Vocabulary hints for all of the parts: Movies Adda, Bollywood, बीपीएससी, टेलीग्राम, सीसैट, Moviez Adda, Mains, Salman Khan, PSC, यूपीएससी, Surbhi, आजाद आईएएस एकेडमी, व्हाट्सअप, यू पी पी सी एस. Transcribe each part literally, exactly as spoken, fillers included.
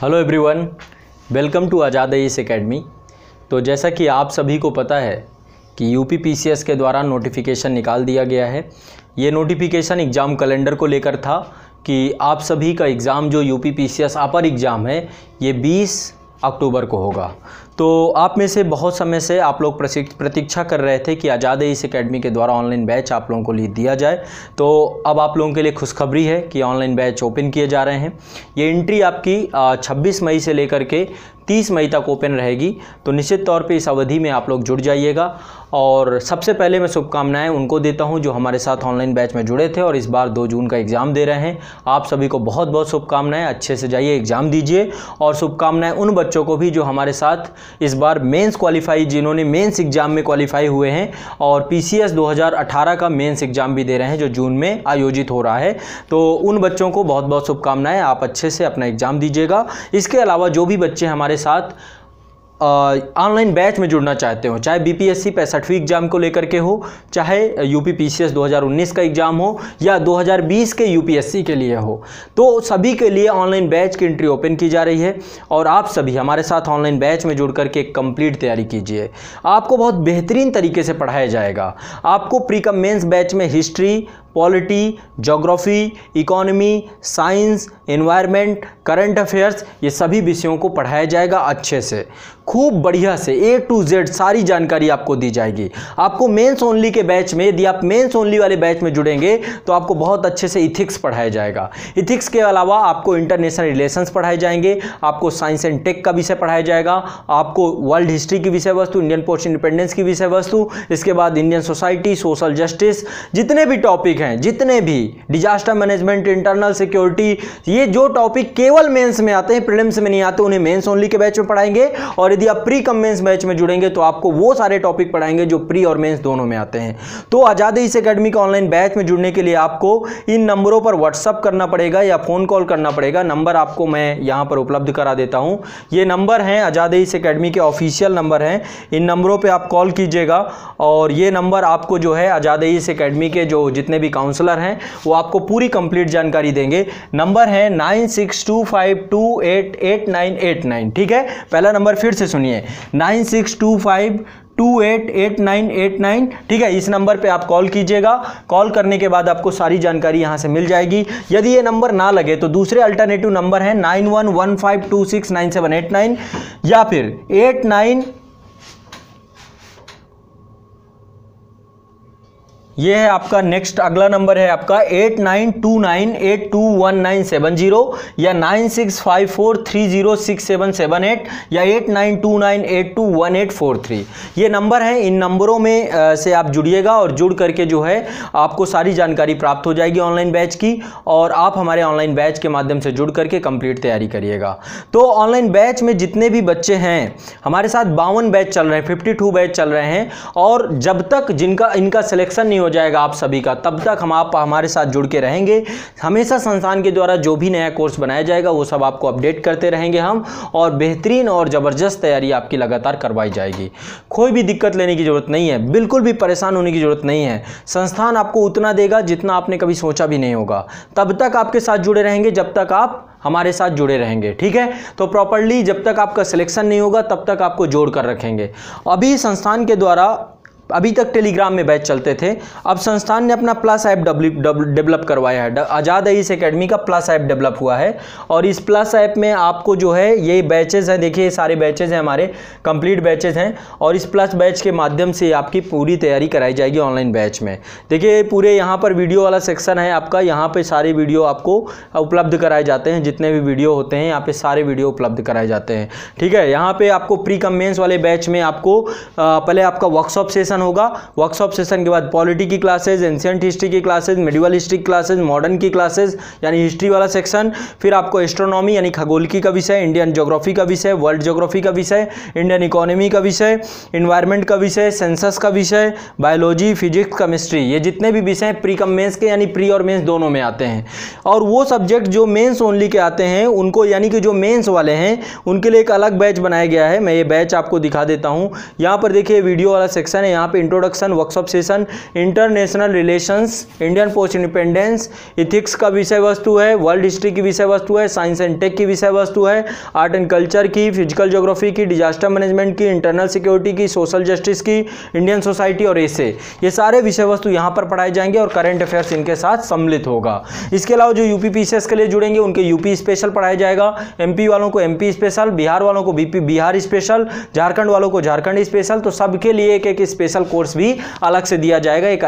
Hello everyone, welcome to आजाद आईएएस एकेडमी। तो जैसा कि आप सभी को पता है कि यू पी पी सी एस के द्वारा नोटिफिकेशन निकाल दिया गया है। ये नोटिफिकेशन एग्ज़ाम कैलेंडर को लेकर था कि आप सभी का एग्ज़ाम जो यू पी पी सी एस upper exam है ये बीस अक्टूबर को होगा। तो आप में से बहुत समय से आप लोग प्रतीक्षा कर रहे थे कि आज़ाद आईएएस एकेडमी के द्वारा ऑनलाइन बैच आप लोगों को लिए दिया जाए। तो अब आप लोगों के लिए खुशखबरी है कि ऑनलाइन बैच ओपन किए जा रहे हैं। ये एंट्री आपकी छब्बीस मई से लेकर के तीस मई तक ओपन रहेगी। तो निश्चित तौर पे इस अवधि में आप लोग जुड़ जाइएगा। और सबसे पहले मैं शुभकामनाएँ उनको देता हूँ जो हमारे साथ ऑनलाइन बैच में जुड़े थे और इस बार दो जून का एग्ज़ाम दे रहे हैं। आप सभी को बहुत बहुत शुभकामनाएँ। अच्छे से जाइए, एग्ज़ाम दीजिए। और शुभकामनाएँ उन बच्चों को भी जो हमारे साथ इस बार मेंस क्वालिफाई, जिन्होंने मेंस एग्जाम में क्वालिफाई हुए हैं और पीसीएस दो हज़ार अठारह का मेंस एग्जाम भी दे रहे हैं जो जून में आयोजित हो रहा है। तो उन बच्चों को बहुत बहुत शुभकामनाएं। आप अच्छे से अपना एग्जाम दीजिएगा। इसके अलावा जो भी बच्चे हमारे साथ ऑनलाइन बैच में जुड़ना चाहते हो, चाहे बीपीएससी पैंसठवीं एग्ज़ाम को लेकर के हो, चाहे यूपी पीसीएस दो हज़ार उन्नीस का एग्ज़ाम हो या दो हज़ार बीस के यूपीएससी के लिए हो, तो सभी के लिए ऑनलाइन बैच की एंट्री ओपन की जा रही है। और आप सभी हमारे साथ ऑनलाइन बैच में जुड़ करके कंप्लीट तैयारी कीजिए। आपको बहुत बेहतरीन तरीके से पढ़ाया जाएगा। आपको प्री कम मेंस बैच में history, polity, geography, economy, science, environment, current affairs, ये सभी विषयों को पढ़ाया जाएगा अच्छे से, खूब बढ़िया से। ए टू जेड सारी जानकारी आपको दी जाएगी। आपको मेंस ओनली के बैच में, यदि आप मेंस ओनली वाले बैच में जुड़ेंगे तो आपको बहुत अच्छे से इथिक्स पढ़ाया जाएगा। इथिक्स के अलावा आपको इंटरनेशनल रिलेशंस पढ़ाए जाएंगे, आपको साइंस एंड टेक का विषय पढ़ाया जाएगा, आपको वर्ल्ड हिस्ट्री की विषय वस्तु, इंडियन पोस्ट इंडिपेंडेंस की विषय वस्तु, इसके बाद इंडियन सोसाइटी, सोशल जस्टिस, जितने भी टॉपिक जितने भी डिजास्टर मैनेजमेंट, इंटरनल सिक्योरिटी, ये जो टॉपिक केवल मेंस में आते हैं, प्रीलिम्स में नहीं आते, उन्हें मेंस ओनली के बैच में पढ़ाएंगे। और यदि आप प्री कम मेंस बैच में जुड़ेंगे तो आपको वो सारे टॉपिक पढ़ाएंगे जो प्री और मेंस दोनों में आते हैं। तो आजाद आईएएस एकेडमी के ऑनलाइन बैच में जुड़ने के लिए आपको इन नंबरों पर व्हाट्सअप करना पड़ेगा या फोन कॉल करना पड़ेगा। नंबर आपको मैं यहां पर उपलब्ध करा देता हूं। ये नंबर हैं आजाद आईएएस एकेडमी के, ऑफिशियल नंबर हैं। इन नंबरों पर आप कॉल कीजिएगा और ये नंबर आपको जो है आजाद आईएएस एकेडमी के जो जितने भी काउंसलर हैं वो आपको पूरी कंप्लीट जानकारी देंगे। नंबर है nine six two five two eight eight nine eight nine. ठीक है, पहला नंबर फिर से सुनिए, nine six two five two eight eight nine eight nine. ठीक है, इस नंबर पे आप कॉल कीजिएगा। कॉल करने के बाद आपको सारी जानकारी यहाँ से मिल जाएगी। यदि ये नंबर ना लगे तो दूसरे अल्टरनेटिव नंबर है nine one one five two six nine seven eight nine, या फिर एट नाइन, ये है आपका नेक्स्ट, अगला नंबर है आपका eight nine two nine eight two one nine seven zero, या nine six five four three zero six seven seven eight, या eight nine two nine eight two one eight four three. ये number है। इन नंबरों में आ, से आप जुड़िएगा और जुड़ करके जो है आपको सारी जानकारी प्राप्त हो जाएगी ऑनलाइन बैच की। और आप हमारे ऑनलाइन बैच के माध्यम से जुड़ करके कंप्लीट तैयारी करिएगा। तो ऑनलाइन बैच में जितने भी बच्चे हैं, हमारे साथ बावन बैच चल रहे हैं, फिफ्टी टू बैच चल रहे हैं। और जब तक जिनका इनका सिलेक्शन नहीं हो जाएगा आप सभी का, तब तक हम आप हमारे साथ जुड़ के रहेंगे। हमेशा संस्थान के द्वारा जो भी नया कोर्स बनाया जाएगा वो सब आपको अपडेट करते रहेंगे हम, और बेहतरीन और ज़बरदस्त तैयारी आपकी लगातार करवाई जाएगी। कोई भी दिक्कत लेने की ज़रूरत नहीं है, बिल्कुल भी परेशान होने की ज़रूरत नहीं है। संस्थान आपको उतना देगा जितना आपने कभी सोचा भी नहीं होगा। तब तक आपके साथ जुड़े रहेंगे जब तक आप हमारे साथ जुड़े रहेंगे। ठीक है, तो प्रॉपर्ली जब तक आपका सिलेक्शन नहीं होगा तब तक आपको जोड़ कर रखेंगे। अभी संस्थान के द्वारा, अभी तक टेलीग्राम में बैच चलते थे, अब संस्थान ने अपना प्लस ऐप डेवलप करवाया है। आज़ाद आईएएस एकेडमी का प्लस ऐप डेवलप हुआ है और इस प्लस ऐप में आपको जो है ये बैचेज़ हैं, देखिए ये सारे बैचेज़ हैं हमारे, कंप्लीट बैचेज़ हैं। और इस प्लस बैच के माध्यम से आपकी पूरी तैयारी कराई जाएगी ऑनलाइन बैच में। देखिए पूरे यहाँ पर वीडियो वाला सेक्शन है आपका, यहाँ पर सारे वीडियो आपको उपलब्ध कराए जाते हैं। जितने भी वीडियो होते हैं यहाँ पर सारे वीडियो उपलब्ध कराए जाते हैं। ठीक है, यहाँ पर आपको प्री कम मेंस वाले बैच में आपको पहले आपका वर्कशॉप सेशन होगा। वर्कशॉप सेशन के बाद पॉलिटी की क्लासेस, एंशिएंट हिस्ट्री की क्लासेस, मेडिवल हिस्ट्री की क्लासेस, मॉडर्न की क्लासेस, यानी हिस्ट्री वाला सेक्शन। फिर आपको एस्ट्रोनॉमी यानी खगोलिकी का विषय, इंडियन ज्योग्राफी का विषय, वर्ल्ड ज्योग्राफी का विषय, इंडियन इकोनॉमी का विषय, एनवायरमेंट का विषय, सेंसस का विषय, बायोलॉजी, फिजिक्स, केमिस्ट्री, ये जितने भी विषय प्री कम मेंस के यानी प्री और मेंस दोनों में आते हैं। और वो सब्जेक्ट जो मेंस ओनली के आते हैं उनको, यानी कि जो मेंस वाले हैं उनके लिए एक अलग बैच बनाया गया है। मैं ये बैच आपको दिखा देता हूँ। यहाँ पर देखिए वीडियो वाला सेक्शन है, यहाँ यहाँ पे introduction, workshop session, international relations, Indian post independence, ethics का विषय वस्तु है, वर्ल्ड हिस्ट्री की विषय वस्तु है, साइंस एंड टेक की विषय वस्तु है, आर्ट एंड कल्चर की, फिजिकल ज्योग्राफी की, डिजास्टर मैनेजमेंट की, इंटरनल सिक्योरिटी की, सोशल जस्टिस की, इंडियन सोसाइटी और ऐसे ये सारे विषय वस्तु यहाँ पर पढ़ाए जाएंगे और करेंट अफेयर्स इनके साथ सम्मिलित होगा। इसके अलावा जो यू पी पी सी एस के लिए जुड़ेंगे उनके यूपी स्पेशल पढ़ाया जाएगा, एमपी वालों को एमपी स्पेशल, बिहार वालों को बीपी बिहार स्पेशल, झारखंड वालों को झारखंड स्पेशल, तो सबके लिए एक एक स्पेशल कोर्स भी अलग से दिया जाएगा, एक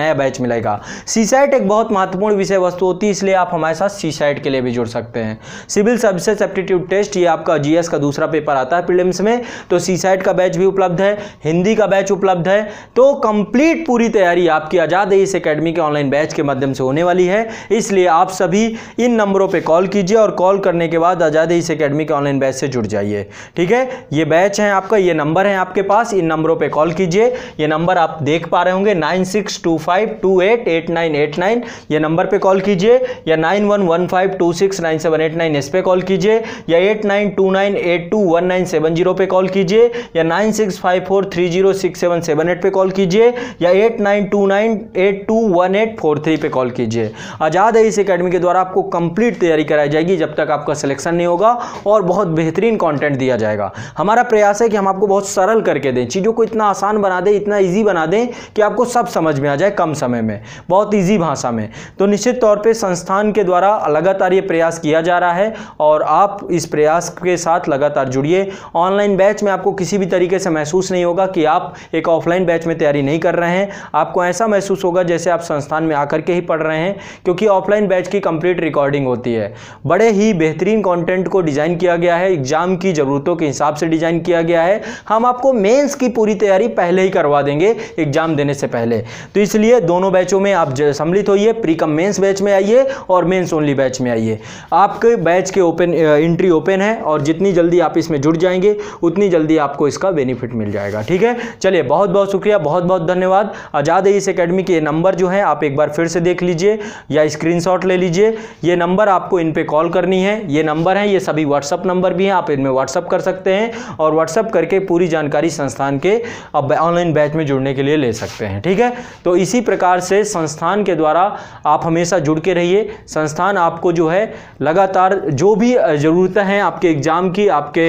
नया बैच मिलेगा। सीसैट एक बहुत महत्वपूर्ण विषय वस्तु होती है, इसलिए आप हमारे साथ सीसैट के लिए भी जुड़ सकते हैं। सिविल सर्विसेज एप्टीट्यूड टेस्ट, ये आपका जीएस का दूसरा पेपर आता है प्रीलिम्स में, तो सीसैट का बैच भी उपलब्ध है, हिंदी का बैच उपलब्ध है, तो कंप्लीट पूरी तैयारी आपकी आजाद आईएएस एकेडमी के ऑनलाइन बैच के माध्यम से होने वाली है। इसलिए आप सभी इन नंबरों पर कॉल कीजिए और कॉल करने के बाद आजाद आईएएस एकेडमी के ऑनलाइन बैच से जुड़ जाइए। ठीक है, ये बैच है आपका, ये नंबर है आपके पास, इन नंबरों पे कॉल कीजिए। ये नंबर आप देख पा रहे होंगे nine six two five two eight eight nine eight nine, ये नंबर पे कॉल कीजिए, या nine one one five two six nine seven eight nine इस पे कॉल कीजिए, या eight nine two nine eight two one nine seven zero पे call कीजिए, या nine six five four three zero six seven seven eight पे call कीजिए, या eight nine two nine eight two one eight four three पे call कीजिए। आजाद आईएएस एकेडमी के द्वारा आपको कंप्लीट तैयारी कराई जाएगी जब तक आपका सिलेक्शन नहीं होगा, और बहुत बेहतरीन कंटेंट दिया जाएगा। हमारा प्रयास है कि हम आपको बहुत सरल करके दें, चीज़ों को इतना आसान बना दें, इतना इजी बना दें कि आपको सब समझ में आ जाए कम समय में, बहुत इजी भाषा में। तो निश्चित तौर पे संस्थान के द्वारा लगातार ये प्रयास किया जा रहा है और आप इस प्रयास के साथ लगातार जुड़िए। ऑनलाइन बैच में आपको किसी भी तरीके से महसूस नहीं होगा कि आप एक ऑफलाइन बैच में तैयारी नहीं कर रहे हैं, आपको ऐसा महसूस होगा जैसे आप संस्थान में आकर के ही पढ़ रहे हैं, क्योंकि ऑफलाइन बैच की कंप्लीट रिकॉर्डिंग होती है। बड़े ही बेहतरीन कॉन्टेंट को डिज़ाइन किया गया है, एग्जाम की ज़रूरतों के हिसाब से डिज़ाइन किया गया है। हम आपको मेंस की पूरी तैयारी पहले ही करवा देंगे एग्जाम देने से पहले, तो इसलिए दोनों बैचों में आप सम्मिलित होइए। प्री कम मेंस बैच में आइए और मेंस ओनली बैच में आइए। आपके बैच के ओपन एंट्री ओपन है और जितनी जल्दी आप इसमें जुड़ जाएंगे उतनी जल्दी आपको इसका बेनिफिट मिल जाएगा। ठीक है, चलिए बहुत बहुत शुक्रिया, बहुत बहुत धन्यवाद। आजाद आईएएस एकेडमी के नंबर जो है आप एक बार फिर से देख लीजिए या स्क्रीनशॉट ले लीजिए, ये नंबर आपको इन पर कॉल करनी है। ये नंबर है, ये सभी व्हाट्सअप नंबर भी हैं, आप इनमें व्हाट्सअप कर सकते हैं और व्हाट्सअप करके पूरी जानकारी संस्थान के अब ऑनलाइन बैच में जुड़ने के लिए ले सकते हैं। ठीक है, तो इसी प्रकार से संस्थान के द्वारा आप हमेशा जुड़ के रहिए। संस्थान आपको जो है लगातार जो भी ज़रूरतें हैं आपके एग्जाम की, आपके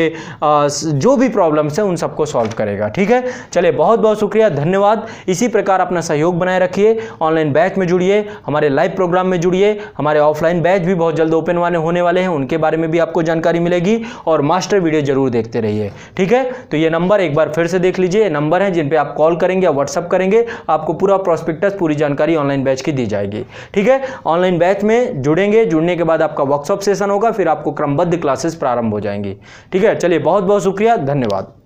जो भी प्रॉब्लम्स हैं उन सबको सॉल्व करेगा। ठीक है, चलिए बहुत बहुत शुक्रिया, धन्यवाद। इसी प्रकार अपना सहयोग बनाए रखिए, ऑनलाइन बैच में जुड़िए, हमारे लाइव प्रोग्राम में जुड़िए, हमारे ऑफलाइन बैच भी बहुत जल्द ओपन वाले होने वाले हैं, उनके बारे में भी आपको जानकारी मिलेगी, और मास्टर वीडियो जरूर देखते रहिए। ठीक है, तो ये नंबर एक बार फिर से देख लीजिए, नंबर है जिन पे आप कॉल करेंगे या व्हाट्सअप करेंगे, आपको पूरा प्रोस्पेक्टस पूरी जानकारी ऑनलाइन बैच की दी जाएगी। ठीक है, ऑनलाइन बैच में जुड़ेंगे, जुड़ने के बाद आपका वर्कशॉप सेशन होगा, फिर आपको क्रमबद्ध क्लासेस प्रारंभ हो जाएंगी। ठीक है, चलिए बहुत बहुत शुक्रिया, धन्यवाद।